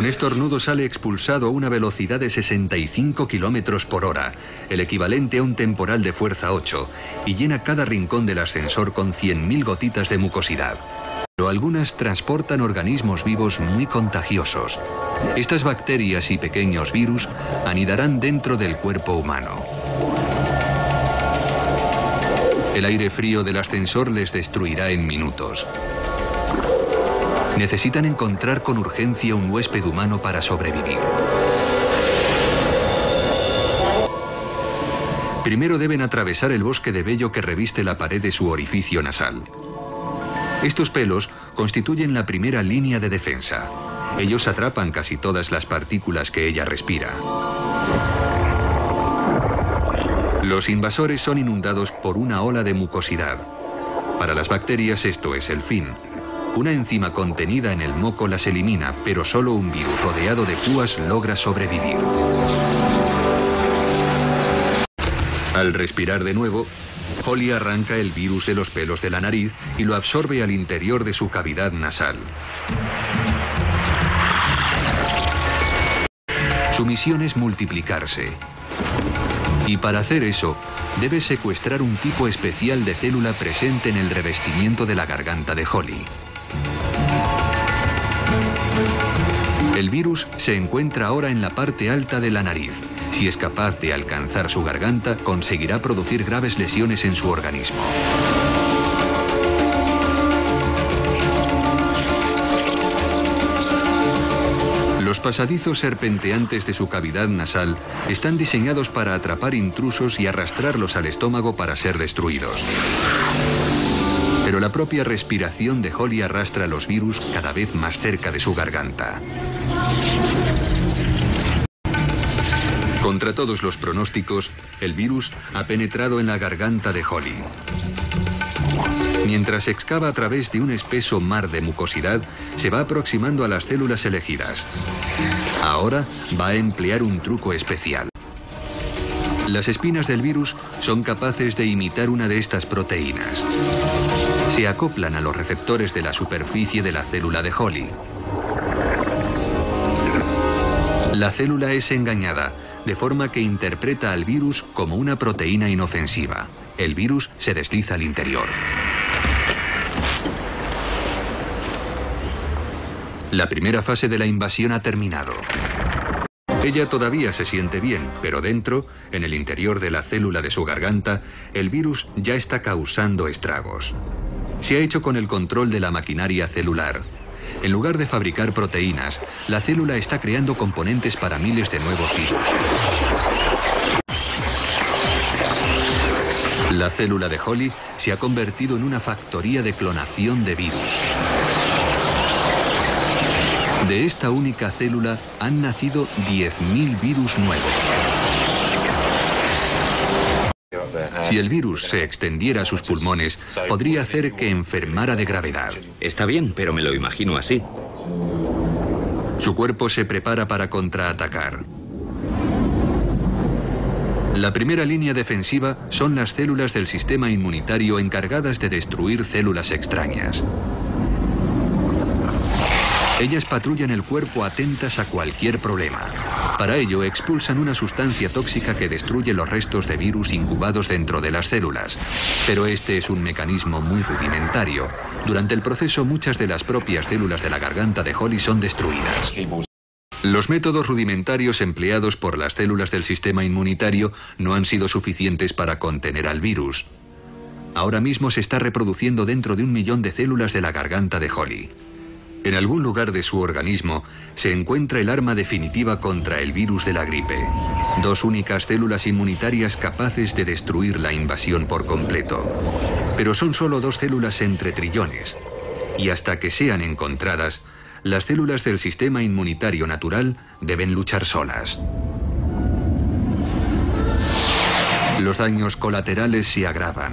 Un estornudo sale expulsado a una velocidad de 65 kilómetros por hora, el equivalente a un temporal de fuerza 8, y llena cada rincón del ascensor con 100.000 gotitas de mucosidad. Pero algunas transportan organismos vivos muy contagiosos. Estas bacterias y pequeños virus anidarán dentro del cuerpo humano. El aire frío del ascensor les destruirá en minutos. Necesitan encontrar con urgencia un huésped humano para sobrevivir. Primero deben atravesar el bosque de vello que reviste la pared de su orificio nasal. Estos pelos constituyen la primera línea de defensa. Ellos atrapan casi todas las partículas que ella respira. Los invasores son inundados por una ola de mucosidad. Para las bacterias esto es el fin. Una enzima contenida en el moco las elimina, pero solo un virus rodeado de púas logra sobrevivir. Al respirar de nuevo, Holly arranca el virus de los pelos de la nariz y lo absorbe al interior de su cavidad nasal. Su misión es multiplicarse. Y para hacer eso, debe secuestrar un tipo especial de célula presente en el revestimiento de la garganta de Holly. El virus se encuentra ahora en la parte alta de la nariz. Si es capaz de alcanzar su garganta, conseguirá producir graves lesiones en su organismo. Los pasadizos serpenteantes de su cavidad nasal están diseñados para atrapar intrusos y arrastrarlos al estómago para ser destruidos. Pero la propia respiración de Holly arrastra los virus cada vez más cerca de su garganta. Contra todos los pronósticos, el virus ha penetrado en la garganta de Holly. Mientras excava a través de un espeso mar de mucosidad, se va aproximando a las células elegidas. Ahora va a emplear un truco especial. Las espinas del virus son capaces de imitar una de estas proteínas. Se acoplan a los receptores de la superficie de la célula de Holly. La célula es engañada, de forma que interpreta al virus como una proteína inofensiva. El virus se desliza al interior. La primera fase de la invasión ha terminado. Ella todavía se siente bien, pero dentro, en el interior de la célula de su garganta, el virus ya está causando estragos. Se ha hecho con el control de la maquinaria celular. En lugar de fabricar proteínas, la célula está creando componentes para miles de nuevos virus. La célula de Holly se ha convertido en una factoría de clonación de virus. De esta única célula han nacido 10.000 virus nuevos. Si el virus se extendiera a sus pulmones, podría hacer que enfermara de gravedad. Está bien, pero me lo imagino así. Su cuerpo se prepara para contraatacar. La primera línea defensiva son las células del sistema inmunitario encargadas de destruir células extrañas. Ellas patrullan el cuerpo atentas a cualquier problema. Para ello, expulsan una sustancia tóxica que destruye los restos de virus incubados dentro de las células. Pero este es un mecanismo muy rudimentario. Durante el proceso, muchas de las propias células de la garganta de Holly son destruidas. Los métodos rudimentarios empleados por las células del sistema inmunitario no han sido suficientes para contener al virus. Ahora mismo se está reproduciendo dentro de 1 millón de células de la garganta de Holly. En algún lugar de su organismo se encuentra el arma definitiva contra el virus de la gripe. 2 únicas células inmunitarias capaces de destruir la invasión por completo. Pero son solo 2 células entre trillones. Y hasta que sean encontradas, las células del sistema inmunitario natural deben luchar solas. Los daños colaterales se agravan.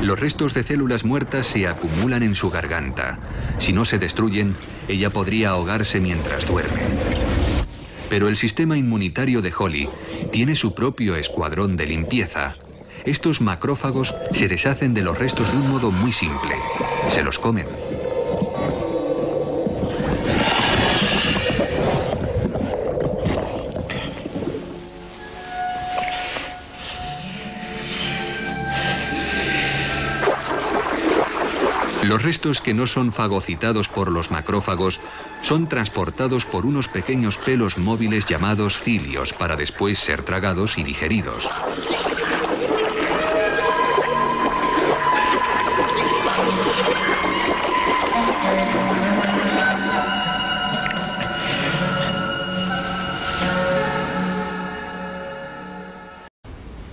Los restos de células muertas se acumulan en su garganta. Si no se destruyen, ella podría ahogarse mientras duerme. Pero el sistema inmunitario de Holly tiene su propio escuadrón de limpieza. Estos macrófagos se deshacen de los restos de un modo muy simple. Se los comen. Los restos que no son fagocitados por los macrófagos son transportados por unos pequeños pelos móviles llamados cilios para después ser tragados y digeridos.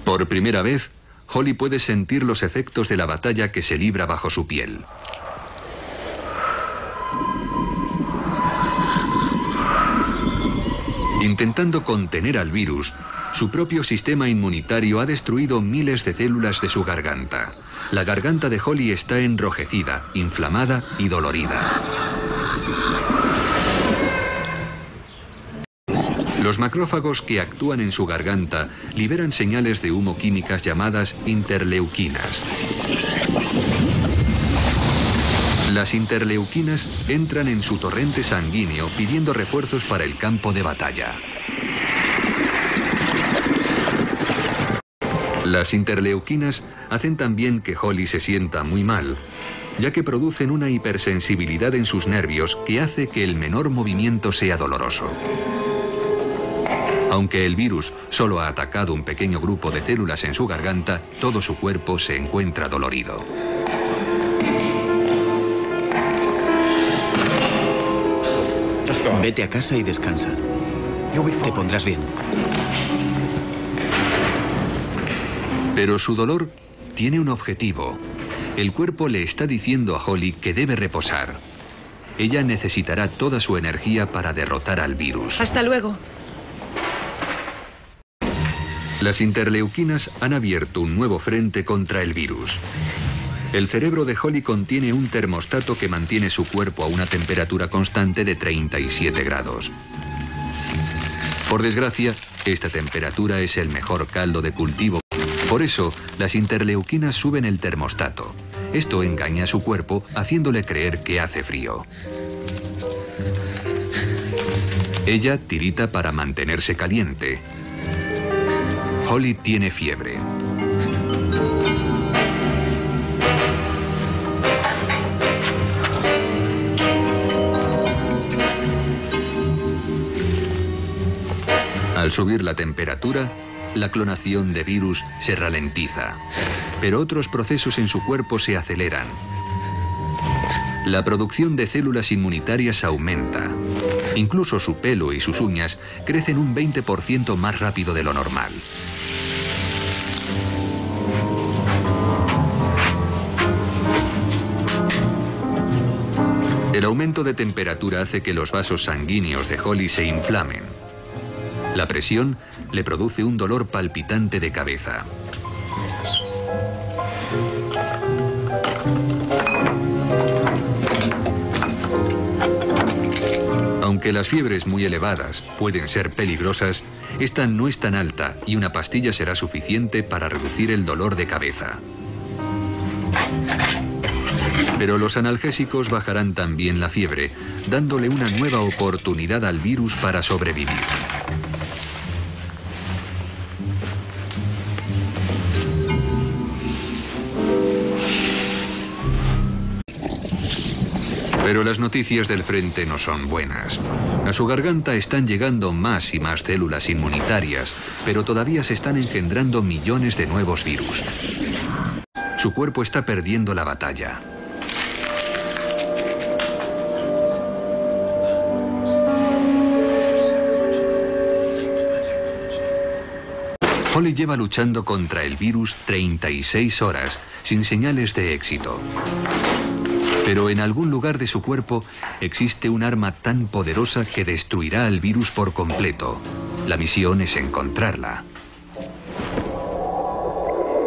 Por primera vez, Holly puede sentir los efectos de la batalla que se libra bajo su piel. Intentando contener al virus, su propio sistema inmunitario ha destruido miles de células de su garganta. La garganta de Holly está enrojecida, inflamada y dolorida. Los macrófagos que actúan en su garganta liberan señales de humo químicas llamadas interleuquinas. Las interleuquinas entran en su torrente sanguíneo pidiendo refuerzos para el campo de batalla. Las interleuquinas hacen también que Holly se sienta muy mal, ya que producen una hipersensibilidad en sus nervios que hace que el menor movimiento sea doloroso. Aunque el virus solo ha atacado un pequeño grupo de células en su garganta, todo su cuerpo se encuentra dolorido. Vete a casa y descansa. Te pondrás bien. Pero su dolor tiene un objetivo. El cuerpo le está diciendo a Holly que debe reposar. Ella necesitará toda su energía para derrotar al virus. Hasta luego. Las interleuquinas han abierto un nuevo frente contra el virus. El cerebro de Holly contiene un termostato que mantiene su cuerpo a una temperatura constante de 37 grados. Por desgracia, esta temperatura es el mejor caldo de cultivo. Por eso, las interleuquinas suben el termostato. Esto engaña a su cuerpo, haciéndole creer que hace frío. Ella tirita para mantenerse caliente. Holly tiene fiebre. Al subir la temperatura, la clonación de virus se ralentiza, pero otros procesos en su cuerpo se aceleran. La producción de células inmunitarias aumenta. Incluso su pelo y sus uñas crecen un 20% más rápido de lo normal. El aumento de temperatura hace que los vasos sanguíneos de Holly se inflamen. La presión le produce un dolor palpitante de cabeza. Aunque las fiebres muy elevadas pueden ser peligrosas, esta no es tan alta y una pastilla será suficiente para reducir el dolor de cabeza. Pero los analgésicos bajarán también la fiebre, dándole una nueva oportunidad al virus para sobrevivir. Pero las noticias del frente no son buenas. A su garganta están llegando más y más células inmunitarias, pero todavía se están engendrando millones de nuevos virus. Su cuerpo está perdiendo la batalla. Holly lleva luchando contra el virus 36 horas, sin señales de éxito. Pero en algún lugar de su cuerpo existe un arma tan poderosa que destruirá al virus por completo. La misión es encontrarla.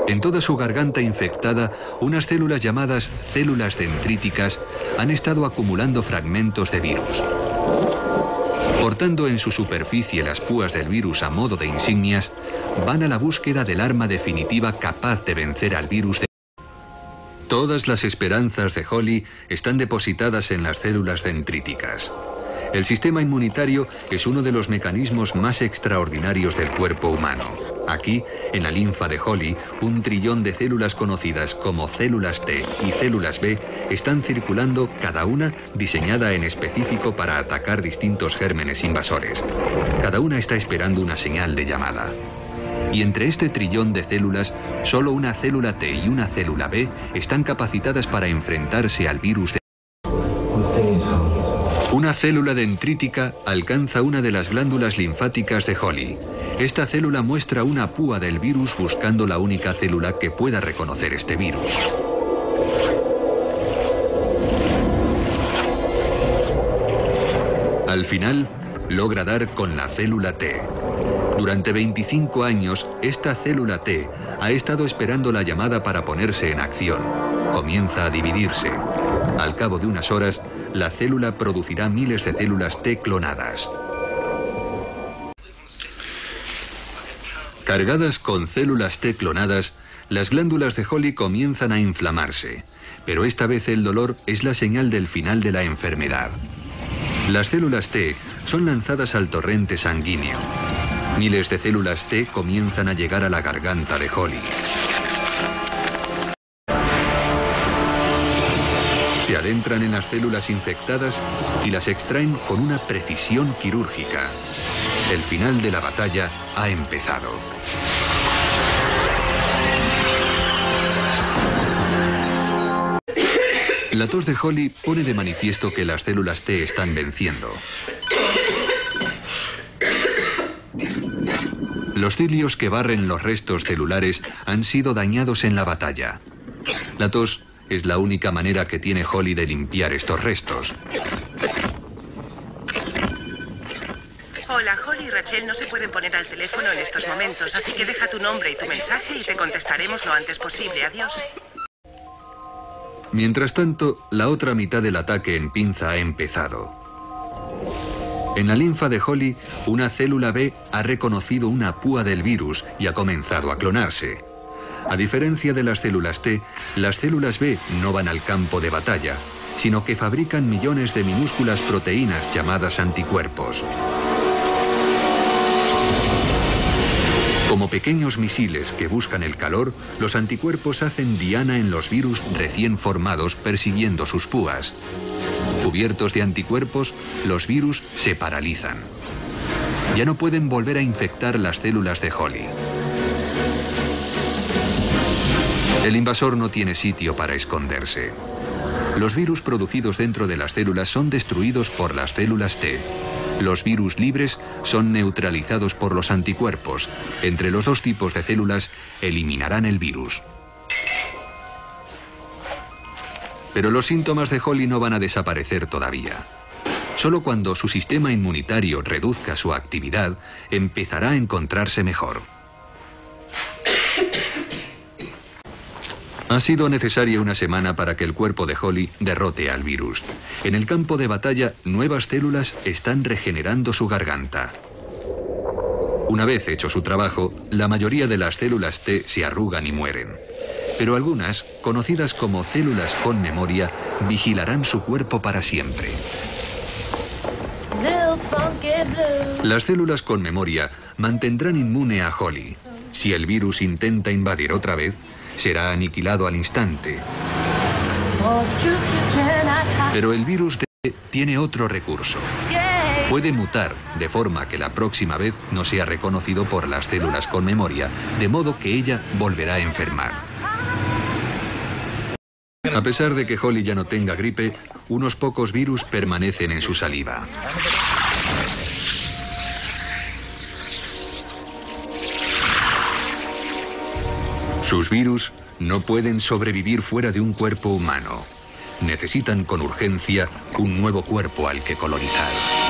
En toda su garganta infectada, unas células llamadas células dendríticas han estado acumulando fragmentos de virus. Cortando en su superficie las púas del virus a modo de insignias, van a la búsqueda del arma definitiva capaz de vencer al virus. Todas las esperanzas de Holly están depositadas en las células dendríticas. El sistema inmunitario es uno de los mecanismos más extraordinarios del cuerpo humano. Aquí, en la linfa de Holly, un trillón de células conocidas como células T y células B están circulando, cada una diseñada en específico para atacar distintos gérmenes invasores. Cada una está esperando una señal de llamada. Y entre este trillón de células, solo una célula T y una célula B están capacitadas para enfrentarse al virus de... Una célula dendrítica alcanza una de las glándulas linfáticas de Holly. Esta célula muestra una púa del virus buscando la única célula que pueda reconocer este virus. Al final, logra dar con la célula T. Durante 25 años, esta célula T ha estado esperando la llamada para ponerse en acción. Comienza a dividirse. Al cabo de unas horas, la célula producirá miles de células T clonadas. Cargadas con células T clonadas, las glándulas de Holly comienzan a inflamarse, pero esta vez el dolor es la señal del final de la enfermedad. Las células T son lanzadas al torrente sanguíneo. Miles de células T comienzan a llegar a la garganta de Holly. Se adentran en las células infectadas y las extraen con una precisión quirúrgica. El final de la batalla ha empezado. La tos de Holly pone de manifiesto que las células T están venciendo. Los cilios que barren los restos celulares han sido dañados en la batalla. La tos es la única manera que tiene Holly de limpiar estos restos. Hola, Holly y Rachel no se pueden poner al teléfono en estos momentos, así que deja tu nombre y tu mensaje y te contestaremos lo antes posible. Adiós. Mientras tanto, la otra mitad del ataque en pinza ha empezado. En la linfa de Holly, una célula B ha reconocido una púa del virus y ha comenzado a clonarse. A diferencia de las células T, las células B no van al campo de batalla, sino que fabrican millones de minúsculas proteínas llamadas anticuerpos. Como pequeños misiles que buscan el calor, los anticuerpos hacen diana en los virus recién formados persiguiendo sus púas. Cubiertos de anticuerpos, los virus se paralizan. Ya no pueden volver a infectar las células de Holly. El invasor no tiene sitio para esconderse. Los virus producidos dentro de las células son destruidos por las células T. Los virus libres son neutralizados por los anticuerpos. Entre los dos tipos de células eliminarán el virus. Pero los síntomas de Holly no van a desaparecer todavía. Solo cuando su sistema inmunitario reduzca su actividad, empezará a encontrarse mejor. Ha sido necesaria una semana para que el cuerpo de Holly derrote al virus. En el campo de batalla, nuevas células están regenerando su garganta. Una vez hecho su trabajo, la mayoría de las células T se arrugan y mueren. Pero algunas, conocidas como células con memoria, vigilarán su cuerpo para siempre. Las células con memoria mantendrán inmune a Holly. Si el virus intenta invadir otra vez, será aniquilado al instante. Pero el virus T tiene otro recurso. Puede mutar, de forma que la próxima vez no sea reconocido por las células con memoria, de modo que ella volverá a enfermar. A pesar de que Holly ya no tenga gripe, unos pocos virus permanecen en su saliva. Sus virus no pueden sobrevivir fuera de un cuerpo humano. Necesitan con urgencia un nuevo cuerpo al que colonizar.